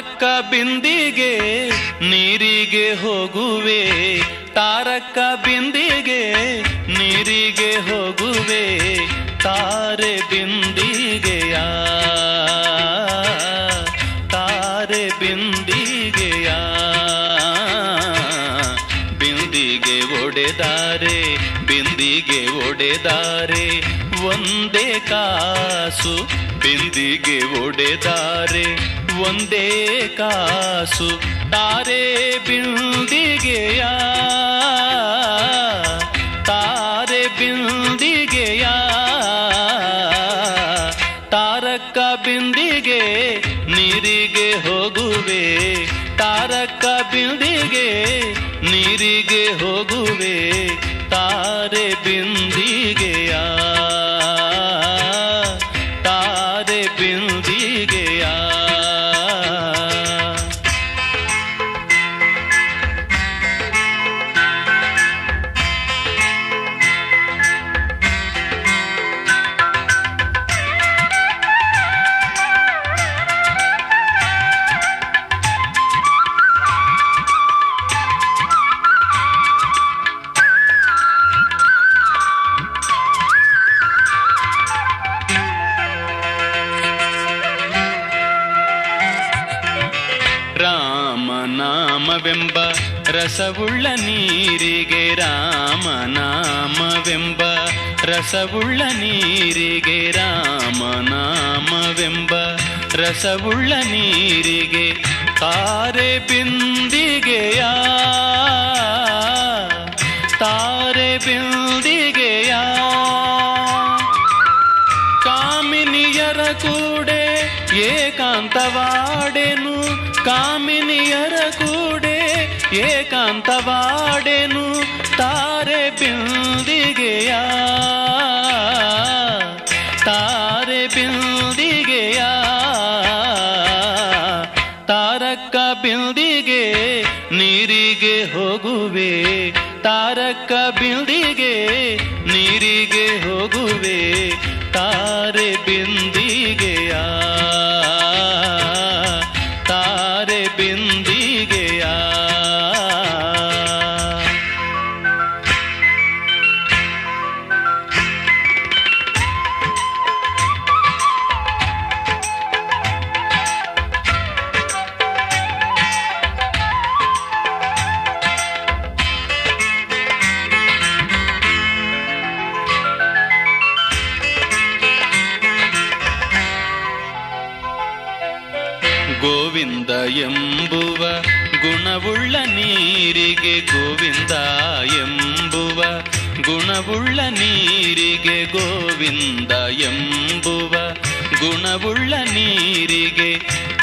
ತಾರಕ್ಕ ಬಿಂದಿಗೆ ನೀರಿಗೆ ಹೋಗುವೆ, ತಾರಕ್ಕ ಬಿಂದಿಗೆ ನೀರಿಗೆ ಹೋಗುವೆ, ತಾರೆ ಬಿಂದಿಗೆಯ ತಾರೆ ಬಿಂದಿಗೆಯ ಬಿಂದಿಗೆ ಒಡೆದಾರೆ ಬಿಂದಿಗೆ ಒಡೆದಾರೆ ಒಂದೇ ಕಾಸು ಬಿಂದಿಗೆ ಒಡೆದಾರೆ ಒಂದೇ ಕಾಸು ತಾರೆ ಬಿಂದಿಗೆಯ ತಾರೆ ಬಿಂದಿಗೆಯ ತಾರಕ್ಕ ಬಿಂದಿಗೆ ನೀರಿಗೆ ಹೋಗುವೆ, ತಾರಕ್ಕ ಬಿಂದಿಗೆ ನೀರಿಗೆ ಹೋಗುವೆ, ತಾರೆ ಬಿಂದಿಗೆಯ ರಾಮನಾಮವೆಂಬ ರಸವುಳ್ಳ ನೀರಿಗೆ, ರಾಮನಾಮವೆಂಬ ರಸವುಳ್ಳ ನೀರಿಗೆ, ರಾಮನಾಮವೆಂಬ ರಸವುಳ್ಳ ನೀರಿಗೆ ತಾರೆ ಬಿಂದಿಗೆಯ ತಾರೆ ಬಿಂದಿಗೆಯ ಕಾಮಿನಿಯರ ಕೂಡೆ ಏಕಾಂತವಾಡೆನು, ಕಾಮಿನಿಯರ ಕೂಡೆ ಏಕಾಂತವಾಡೆನು ತಾರೆ ಬಿಂದಿಗೆಯ ತಾರೆ ಬಿಂದಿಗೆಯ ತಾರಕ್ಕ ಬಿಂದಿಗೆ ನೀರಿಗೆ ಹೋಗುವೆ, ತಾರಕ್ಕ ಬಿಂದಿಗೆ ನೀರಿಗೆ ಹೋಗುವೆ, ತಾರೆ ಬಿಂದಿಗೆಯ ತಾರೆ ಬಿಂದಿಗೆಯ ಗೋವಿಂದ ಎಂಬುವ ಗುಣವುಳ್ಳ ನೀರಿಗೆ, ಗೋವಿಂದ ಎಂಬುವ ಗುಣವುಳ್ಳ ನೀರಿಗೆ, ಗೋವಿಂದ ಎಂಬುವ ಗುಣವುಳ್ಳ ನೀರಿಗೆ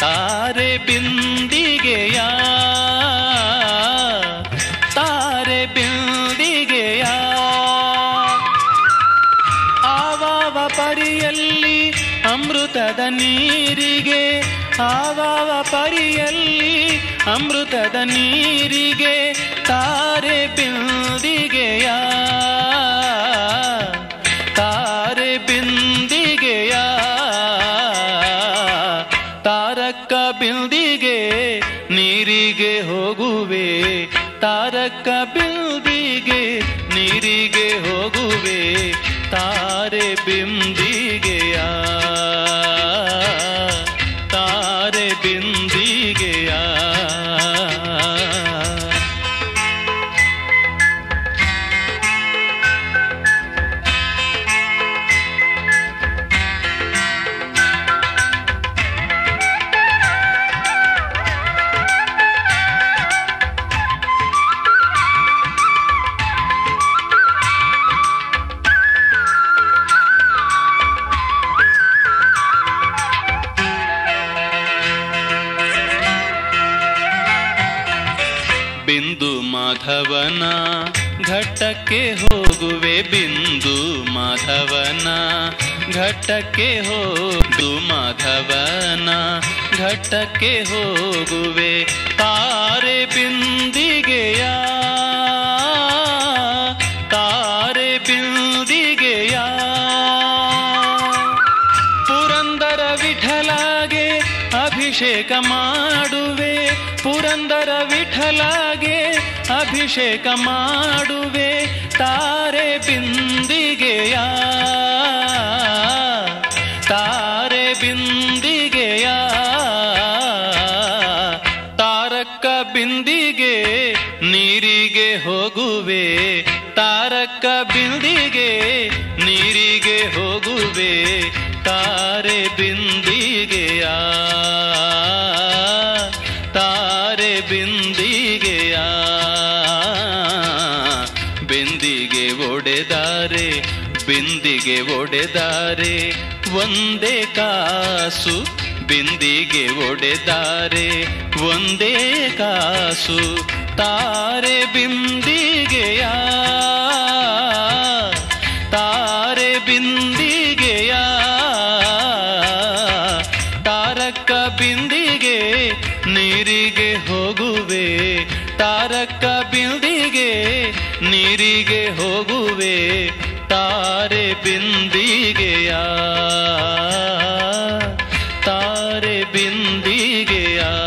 ತಾರೆ ಬಿಂದಿಗೆಯ ತಾರೆ ಬಿಂದಿಗೆಯ ಆವಾವ ಪರಿಯಲ್ಲಿ ಅಮೃತದ ನೀರಿಗೆ, ಆವಾವ ಪರಿಯಲ್ಲಿ ಅಮೃತದ ನೀರಿಗೆ ತಾರೆ ಬಿಂದಿಗೆಯ ತಾರೆ ಬಿಂದಿಗೆಯ ತಾರಕ್ಕ ಬಿಂದಿಗೆ ನೀರಿಗೆ ಹೋಗುವೆ, ತಾರಕ್ಕ ಬಿಂದಿಗೆ ನೀರಿಗೆ ಹೋಗುವೆ, ತಾರೆ ಬಿಂದಿಗೆಯ ತಾರೆ ಬಿಂದಿಗೆಯ ಬಿಂದು ಮಾಧವನ ಘಟ್ಟಕ್ಕೆ ಹೋಗುವೆ, ಬಿಂದು ಮಾಧವನ ಘಟ್ಟಕ್ಕೆ ಹೋಗು ಮಾಧವನ ಘಟ್ಟಕ್ಕೆ ಹೋಗುವೆ ತಾರೆ ಬಿಂದಿಗೆಯ ತಾರೆ ಬಿಂದಿಗೆಯ ಪುರಂದರ ವಿಠಲಾಗೆ ಅಭಿಷೇಕ ಅಭಿಷೇಕ ಮಾಡುವೆ ಪುರಂದರ ವಿಠಲಾಗೆ ಅಭಿಷೇಕ ಮಾಡುವೆ ತಾರೆ ಬಿಂದಿಗೆಯ ತಾರೆ ಬಿಂದಿಗೆಯ ತಾರಕ್ಕ ಬಿಂದಿಗೆ ನೀರಿಗೆ ಹೋಗುವೆ ತಾರಕ್ಕ ಬಿಂದಿಗೆ ನೀರಿಗೆ ಹೋಗುವೆ ತಾರೆ ಬಿಂದಿಗೆಯ ತಾರೆ ಬಿಂದಿಗೆಯ ಬಿಂದಿಗೆ ಒಡೆದಾರೆ ಬಿಂದಿಗೆ ಒಡೆದಾರೆ ಒಂದೇ ಕಾಸು ಬಿಂದಿಗೆ ಒಡೆದಾರೆ ಒಂದೇ ಕಾಸು ತಾರೆ ಬಿಂದಿಗೆಯ ತಾರೆ ಬಿಂದಿಗೆಯ ತಾರಕ್ಕ ಬಿಂದಿಗೆ ನೀರಿಗೆ ಹೋಗುವೆ ತಾರಕ್ಕ ಬಿಂದಿಗೆ ನೀರಿಗೆ ಹೋಗುವೆ ತಾರೆ ಬಿಂದಿಗೆಯ ತಾರೆ ಬಿಂದಿಗೆಯ